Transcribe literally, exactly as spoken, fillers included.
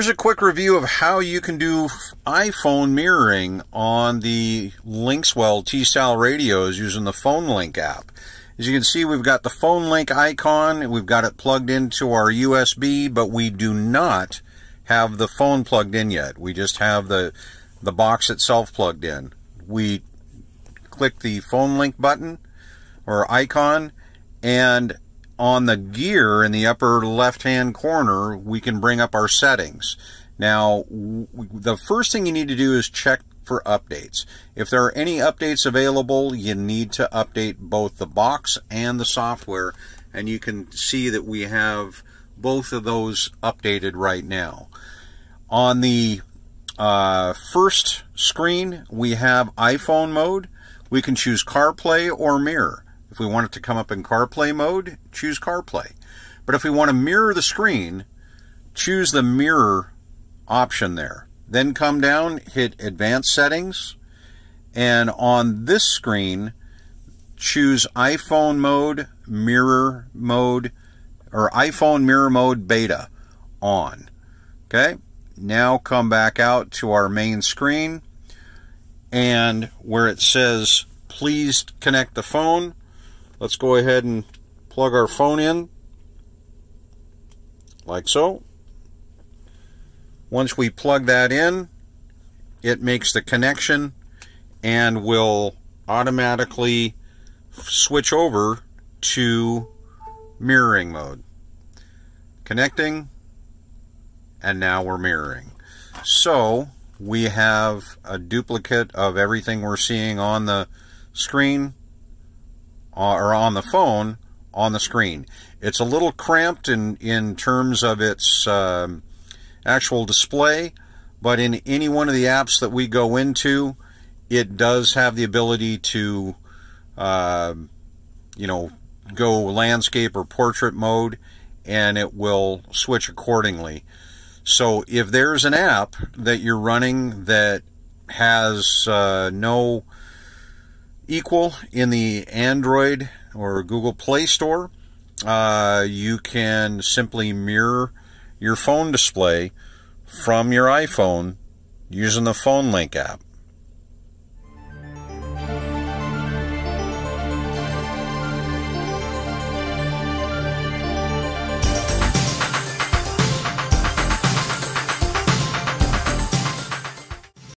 Here's a quick review of how you can do iPhone mirroring on the Linkswell T-Style radios using the PhoneLink app. As you can see, we've got the PhoneLink icon, we've got it plugged into our U S B, but we do not have the phone plugged in yet. We just have the, the box itself plugged in. We click the PhoneLink button or icon, and on the gear in the upper left-hand corner, we can bring up our settings. Now, the first thing you need to do is check for updates. If there are any updates available, you need to update both the box and the software, and you can see that we have both of those updated right now. On the uh, first screen, we have iPhone mode. We can choose CarPlay or Mirror. If we want it to come up in CarPlay mode, choose CarPlay. But if we want to mirror the screen, choose the mirror option there. Then come down, hit Advanced Settings, and on this screen, choose iPhone mode, mirror mode, or iPhone mirror mode beta on. Okay, now come back out to our main screen, and where it says, please connect the phone, let's go ahead and plug our phone in, like so. Once we plug that in, it makes the connection and will automatically switch over to mirroring mode. Connecting, and now we're mirroring. So we have a duplicate of everything we're seeing on the screen. Or on the phone, on the screen. It's a little cramped in, in terms of its um, actual display, but in any one of the apps that we go into, it does have the ability to, uh, you know, go landscape or portrait mode, and it will switch accordingly. So if there's an app that you're running that has uh, no equal in the Android or Google Play Store, uh, you can simply mirror your phone display from your iPhone using the PhoneLink app.